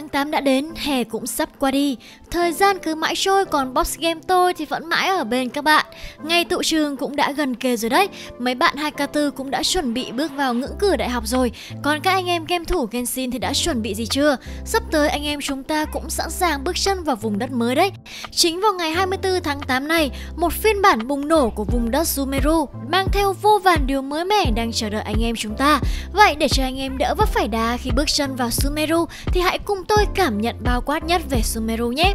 Tháng 8 đã đến, hè cũng sắp qua đi. Thời gian cứ mãi trôi, còn Box Game tôi thì vẫn mãi ở bên các bạn. Ngày tựu trường cũng đã gần kề rồi đấy. Mấy bạn 2K4 cũng đã chuẩn bị bước vào ngưỡng cửa đại học rồi. Còn các anh em game thủ Genshin thì đã chuẩn bị gì chưa? Sắp tới anh em chúng ta cũng sẵn sàng bước chân vào vùng đất mới đấy. Chính vào ngày 24 tháng 8 này, một phiên bản bùng nổ của vùng đất Sumeru mang theo vô vàn điều mới mẻ đang chờ đợi anh em chúng ta. Vậy để cho anh em đỡ vấp phải đá khi bước chân vào Sumeru thì hãy cùng tôi cảm nhận bao quát nhất về Sumeru nhé.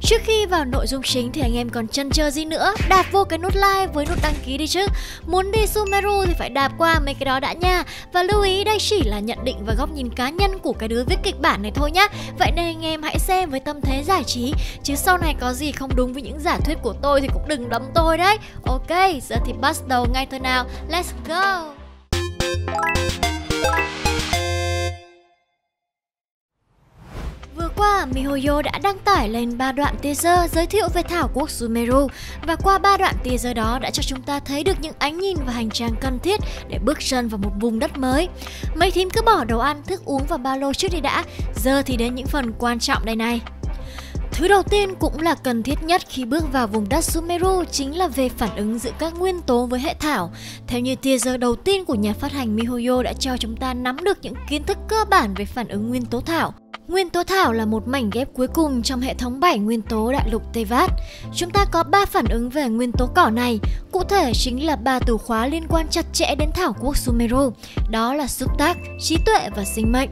Trước khi vào nội dung chính thì anh em còn chần chờ gì nữa, đạp vô cái nút like với nút đăng ký đi chứ. Muốn đi Sumeru thì phải đạp qua mấy cái đó đã nha. Và lưu ý đây chỉ là nhận định và góc nhìn cá nhân của cái đứa viết kịch bản này thôi nhá. Vậy nên anh em hãy xem với tâm thế giải trí, chứ sau này có gì không đúng với những giả thuyết của tôi thì cũng đừng đấm tôi đấy. Ok, giờ thì bắt đầu ngay thôi nào. Let's go. Mihoyo đã đăng tải lên 3 đoạn teaser giới thiệu về thảo quốc Sumeru, và qua 3 đoạn teaser đó đã cho chúng ta thấy được những ánh nhìn và hành trang cần thiết để bước chân vào một vùng đất mới. Mấy thím cứ bỏ đồ ăn, thức uống và ba lô trước đi đã, giờ thì đến những phần quan trọng đây này. Thứ đầu tiên cũng là cần thiết nhất khi bước vào vùng đất Sumeru chính là về phản ứng giữa các nguyên tố với hệ thảo. Theo như teaser đầu tiên của nhà phát hành Mihoyo đã cho chúng ta nắm được những kiến thức cơ bản về phản ứng nguyên tố thảo. Nguyên tố thảo là một mảnh ghép cuối cùng trong hệ thống 7 nguyên tố đại lục Teyvat. Chúng ta có 3 phản ứng về nguyên tố cỏ này, cụ thể chính là 3 từ khóa liên quan chặt chẽ đến thảo quốc Sumeru, đó là xúc tác, trí tuệ và sinh mệnh.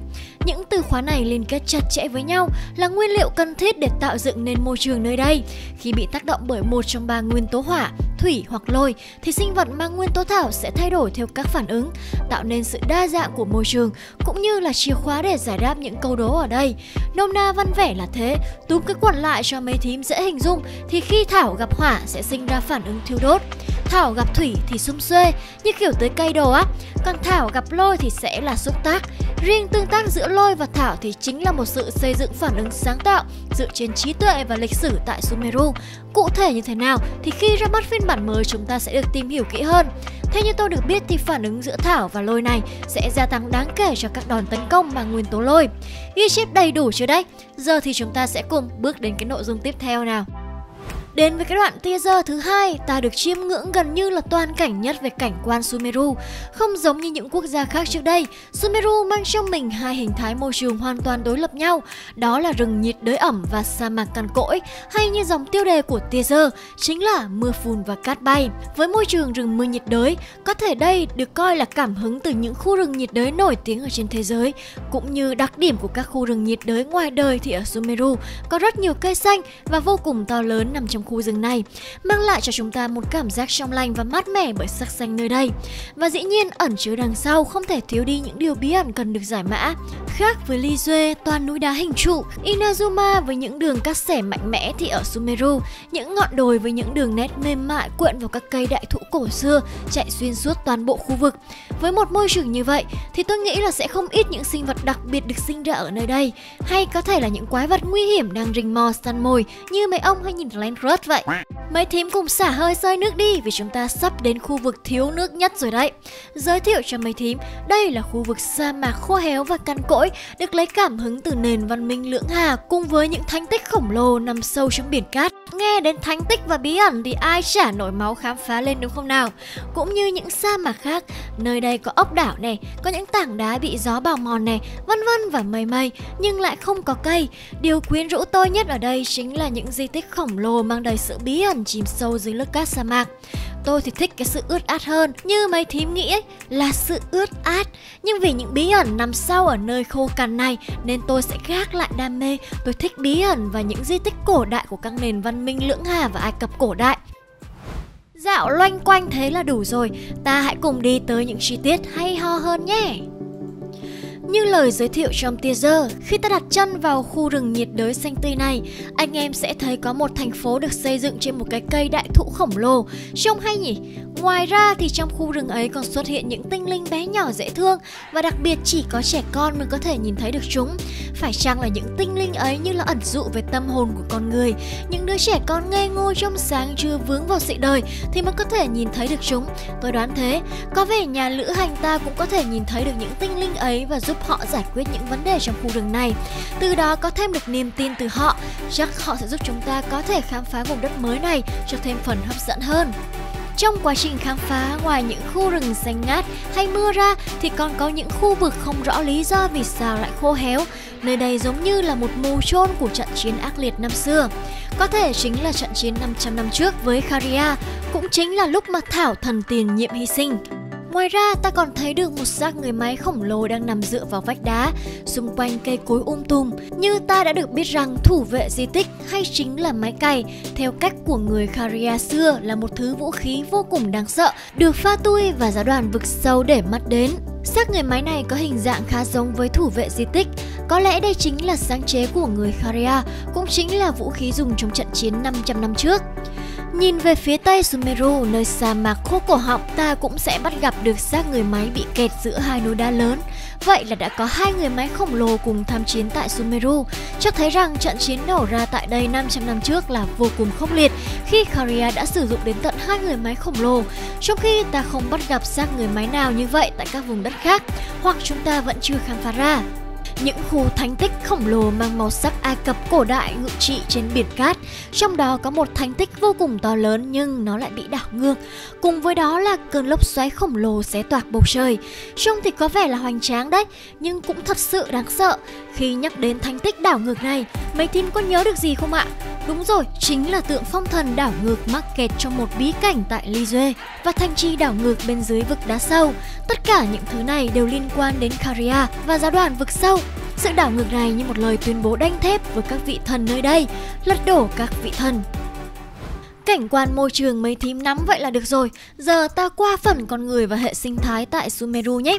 Những từ khóa này liên kết chặt chẽ với nhau là nguyên liệu cần thiết để tạo dựng nên môi trường nơi đây. Khi bị tác động bởi một trong 3 nguyên tố hỏa, thủy hoặc lôi thì sinh vật mang nguyên tố thảo sẽ thay đổi theo các phản ứng, tạo nên sự đa dạng của môi trường cũng như là chìa khóa để giải đáp những câu đố ở đây. Nôm na văn vẻ là thế, túm cái quẩn lại cho mấy thím dễ hình dung thì khi thảo gặp hỏa sẽ sinh ra phản ứng thiêu đốt, thảo gặp thủy thì xum xuê như kiểu tới cây đồ á, còn thảo gặp lôi thì sẽ là xúc tác. Riêng tương tác giữa lôi và thảo thì chính là một sự xây dựng phản ứng sáng tạo dựa trên trí tuệ và lịch sử tại Sumeru. Cụ thể như thế nào thì khi ra mắt phiên bản mới chúng ta sẽ được tìm hiểu kỹ hơn. Theo như tôi được biết thì phản ứng giữa thảo và lôi này sẽ gia tăng đáng kể cho các đòn tấn công bằng nguyên tố lôi. Ghi chép đầy đủ chưa đấy? Giờ thì chúng ta sẽ cùng bước đến cái nội dung tiếp theo nào. Đến với cái đoạn teaser thứ hai, ta được chiêm ngưỡng gần như là toàn cảnh nhất về cảnh quan Sumeru. Không giống như những quốc gia khác trước đây, Sumeru mang trong mình hai hình thái môi trường hoàn toàn đối lập nhau, đó là rừng nhiệt đới ẩm và sa mạc cằn cỗi, hay như dòng tiêu đề của teaser chính là mưa phùn và cát bay. Với môi trường rừng mưa nhiệt đới, có thể đây được coi là cảm hứng từ những khu rừng nhiệt đới nổi tiếng ở trên thế giới, cũng như đặc điểm của các khu rừng nhiệt đới ngoài đời thì ở Sumeru có rất nhiều cây xanh và vô cùng to lớn nằm trong khu rừng này, mang lại cho chúng ta một cảm giác trong lành và mát mẻ bởi sắc xanh nơi đây. Và dĩ nhiên ẩn chứa đằng sau không thể thiếu đi những điều bí ẩn cần được giải mã. Khác với Li Yue toàn núi đá hình trụ, Inazuma với những đường cắt xẻ mạnh mẽ thì ở Sumeru, những ngọn đồi với những đường nét mềm mại cuộn vào các cây đại thụ cổ xưa chạy xuyên suốt toàn bộ khu vực. Với một môi trường như vậy thì tôi nghĩ là sẽ không ít những sinh vật đặc biệt được sinh ra ở nơi đây, hay có thể là những quái vật nguy hiểm đang rình mò săn mồi như mấy ông hay nhìn Land Crush vậy. Mấy thím cùng xả hơi xơi nước đi vì chúng ta sắp đến khu vực thiếu nước nhất rồi đấy. Giới thiệu cho mấy thím, đây là khu vực sa mạc khô héo và cằn cỗi, được lấy cảm hứng từ nền văn minh lưỡng hà cùng với những thánh tích khổng lồ nằm sâu trong biển cát. Nghe đến thánh tích và bí ẩn thì ai chả nổi máu khám phá lên đúng không nào? Cũng như những sa mạc khác, nơi đây có ốc đảo này, có những tảng đá bị gió bào mòn này, vân vân và mây mây, nhưng lại không có cây. Điều quyến rũ tôi nhất ở đây chính là những di tích khổng lồ mang đầy sự bí ẩn chìm sâu dưới lớp cát sa mạc. Tôi thì thích cái sự ướt át hơn, như mấy thím nghĩ ấy, là sự ướt át. Nhưng vì những bí ẩn nằm sau ở nơi khô cằn này nên tôi sẽ gác lại đam mê. Tôi thích bí ẩn và những di tích cổ đại của các nền văn minh lưỡng hà và Ai Cập cổ đại. Dạo loanh quanh thế là đủ rồi, ta hãy cùng đi tới những chi tiết hay ho hơn nhé. Như lời giới thiệu trong teaser, khi ta đặt chân vào khu rừng nhiệt đới xanh tươi này, anh em sẽ thấy có một thành phố được xây dựng trên một cái cây đại thụ khổng lồ. Trông hay nhỉ? Ngoài ra thì trong khu rừng ấy còn xuất hiện những tinh linh bé nhỏ dễ thương, và đặc biệt chỉ có trẻ con mới có thể nhìn thấy được chúng. Phải chăng là những tinh linh ấy như là ẩn dụ về tâm hồn của con người? Những đứa trẻ con ngây ngô trong sáng chưa vướng vào sự đời thì mới có thể nhìn thấy được chúng. Tôi đoán thế. Có vẻ nhà lữ hành ta cũng có thể nhìn thấy được những tinh linh ấy và giúp giúp họ giải quyết những vấn đề trong khu rừng này. Từ đó có thêm được niềm tin từ họ, chắc họ sẽ giúp chúng ta có thể khám phá vùng đất mới này cho thêm phần hấp dẫn hơn. Trong quá trình khám phá, ngoài những khu rừng xanh ngát hay mưa ra thì còn có những khu vực không rõ lý do vì sao lại khô héo. Nơi đây giống như là một mù chôn của trận chiến ác liệt năm xưa. Có thể chính là trận chiến 500 năm trước với Caria, cũng chính là lúc mà Thảo thần tiền nhiệm hy sinh. Ngoài ra, ta còn thấy được một xác người máy khổng lồ đang nằm dựa vào vách đá, xung quanh cây cối tùm. Như ta đã được biết rằng thủ vệ di tích hay chính là máy cày, theo cách của người Caria xưa là một thứ vũ khí vô cùng đáng sợ, được pha tui và giáo đoàn vực sâu để mắt đến. Xác người máy này có hình dạng khá giống với thủ vệ di tích, có lẽ đây chính là sáng chế của người Caria, cũng chính là vũ khí dùng trong trận chiến 500 năm trước. Nhìn về phía tây Sumeru, nơi sa mạc khô cổ họng, ta cũng sẽ bắt gặp được xác người máy bị kẹt giữa hai núi đá lớn. Vậy là đã có hai người máy khổng lồ cùng tham chiến tại Sumeru, cho thấy rằng trận chiến nổ ra tại đây 500 năm trước là vô cùng khốc liệt, khi Caria đã sử dụng đến tận hai người máy khổng lồ, trong khi ta không bắt gặp xác người máy nào như vậy tại các vùng đất khác, hoặc chúng ta vẫn chưa khám phá ra. Những khu thánh tích khổng lồ mang màu sắc Ai Cập cổ đại ngự trị trên biển cát. Trong đó có một thánh tích vô cùng to lớn nhưng nó lại bị đảo ngược. Cùng với đó là cơn lốc xoáy khổng lồ xé toạc bầu trời. Trông thì có vẻ là hoành tráng đấy, nhưng cũng thật sự đáng sợ. Khi nhắc đến thánh tích đảo ngược này, mấy team có nhớ được gì không ạ? Đúng rồi, chính là tượng phong thần đảo ngược mắc kẹt trong một bí cảnh tại Li Yue và thành trì đảo ngược bên dưới vực đá sâu. Tất cả những thứ này đều liên quan đến Caria và giáo đoàn vực sâu. Sự đảo ngược này như một lời tuyên bố đanh thép với các vị thần nơi đây, lật đổ các vị thần. Cảnh quan môi trường mấy thím nắm vậy là được rồi, giờ ta qua phần con người và hệ sinh thái tại Sumeru nhé.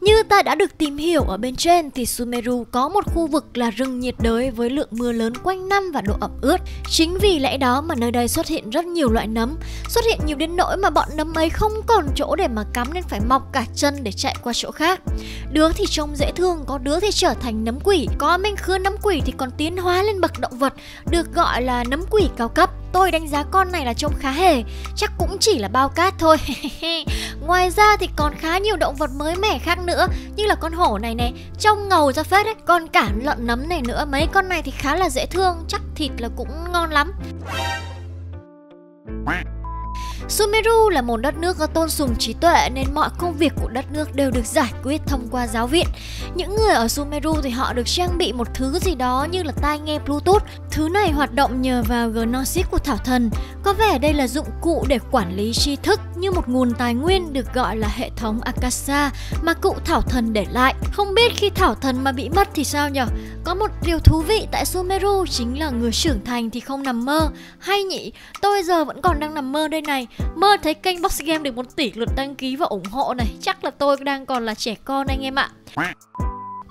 Như ta đã được tìm hiểu ở bên trên thì Sumeru có một khu vực là rừng nhiệt đới với lượng mưa lớn quanh năm và độ ẩm ướt. Chính vì lẽ đó mà nơi đây xuất hiện rất nhiều loại nấm, xuất hiện nhiều đến nỗi mà bọn nấm ấy không còn chỗ để mà cắm nên phải mọc cả chân để chạy qua chỗ khác. Đứa thì trông dễ thương, có đứa thì trở thành nấm quỷ, có manh khứa nấm quỷ thì còn tiến hóa lên bậc động vật, được gọi là nấm quỷ cao cấp. Tôi đánh giá con này là trông khá hề, chắc cũng chỉ là bao cát thôi. Ngoài ra thì còn khá nhiều động vật mới mẻ khác nữa, như là con hổ này này, trông ngầu ra phết đấy. Còn cả lợn nấm này nữa, mấy con này thì khá là dễ thương, chắc thịt là cũng ngon lắm. Sumeru là một đất nước có tôn sùng trí tuệ nên mọi công việc của đất nước đều được giải quyết thông qua giáo viện. Những người ở Sumeru thì họ được trang bị một thứ gì đó như là tai nghe Bluetooth. Thứ này hoạt động nhờ vào Gnosis của Thảo Thần. Có vẻ đây là dụng cụ để quản lý tri thức như một nguồn tài nguyên được gọi là hệ thống Akasha mà cụ Thảo Thần để lại. Không biết khi Thảo Thần mà bị mất thì sao nhở? Có một điều thú vị tại Sumeru chính là người trưởng thành thì không nằm mơ. Hay nhỉ, tôi giờ vẫn còn đang nằm mơ đây này. Mơ thấy kênh Box Game được 1 tỷ lượt đăng ký và ủng hộ này. Chắc là tôi đang còn là trẻ con anh em ạ.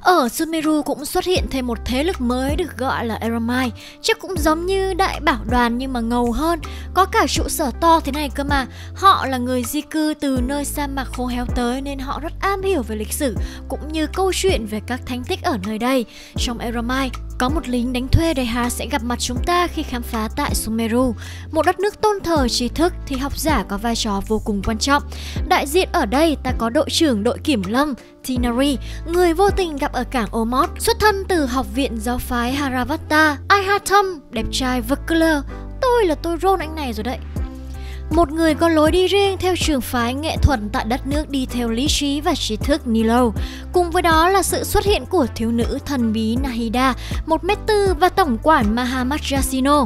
Ở Sumeru cũng xuất hiện thêm một thế lực mới được gọi là Eramai. Chắc cũng giống như đại bảo đoàn nhưng mà ngầu hơn. Có cả trụ sở to thế này cơ mà. Họ là người di cư từ nơi sa mạc khô héo tới nên họ rất am hiểu về lịch sử cũng như câu chuyện về các thánh tích ở nơi đây. Trong Eramai có một lính đánh thuê đầy há sẽ gặp mặt chúng ta khi khám phá tại Sumeru. Một đất nước tôn thờ tri thức thì học giả có vai trò vô cùng quan trọng. Đại diện ở đây ta có đội trưởng đội kiểm lâm Tinari, người vô tình gặp ở cảng Omod, xuất thân từ học viện giáo phái Haravatta. Ai Hatham, đẹp trai vật color, tôi rôn anh này rồi đấy. Một người có lối đi riêng theo trường phái nghệ thuật tại đất nước đi theo lý trí và trí thức Nilou. Cùng với đó là sự xuất hiện của thiếu nữ thần bí Nahida, 1m4 và tổng quản Mahamat Yashino.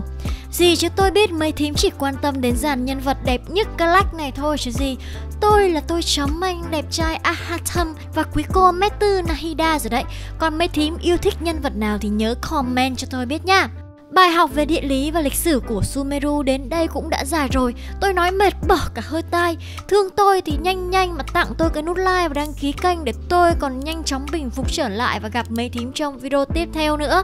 Gì chứ tôi biết mấy thím chỉ quan tâm đến dàn nhân vật đẹp nhất Galax này thôi chứ gì. Tôi chấm anh đẹp trai Ai Hatham và quý cô M4 Nahida rồi đấy. Còn mấy thím yêu thích nhân vật nào thì nhớ comment cho tôi biết nha. Bài học về địa lý và lịch sử của Sumeru đến đây cũng đã dài rồi. Tôi nói mệt bỏ cả hơi tai. Thương tôi thì nhanh mà tặng tôi cái nút like và đăng ký kênh để tôi còn nhanh chóng bình phục trở lại và gặp mấy thím trong video tiếp theo nữa.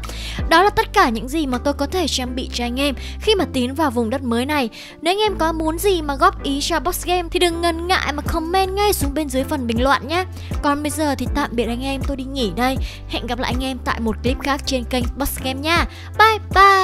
Đó là tất cả những gì mà tôi có thể trang bị cho anh em khi mà tiến vào vùng đất mới này. Nếu anh em có muốn gì mà góp ý cho Box Game thì đừng ngần ngại mà comment ngay xuống bên dưới phần bình luận nhé. Còn bây giờ thì tạm biệt anh em, tôi đi nghỉ đây. Hẹn gặp lại anh em tại một clip khác trên kênh Box Game nha. Bye bye.